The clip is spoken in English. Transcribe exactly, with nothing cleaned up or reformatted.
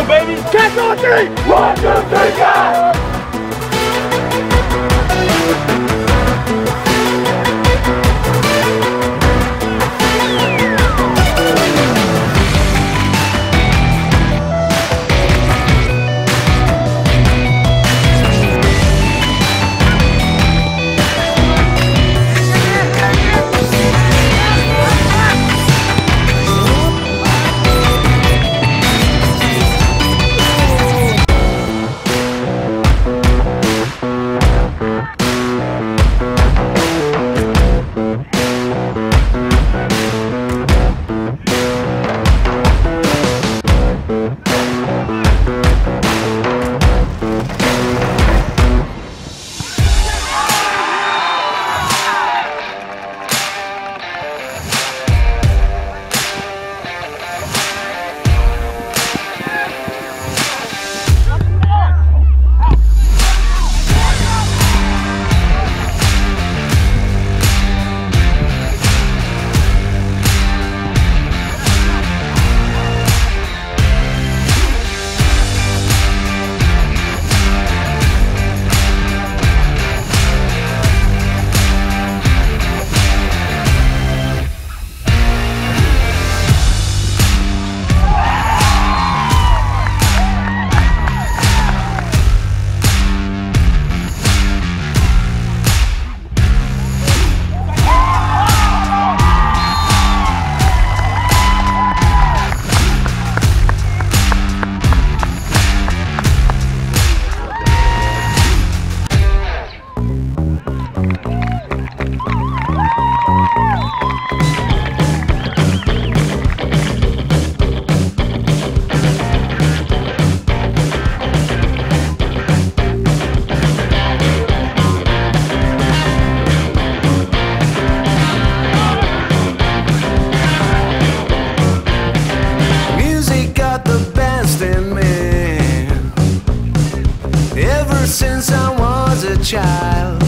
on, baby. Catch on three. One, two, three, guys. Child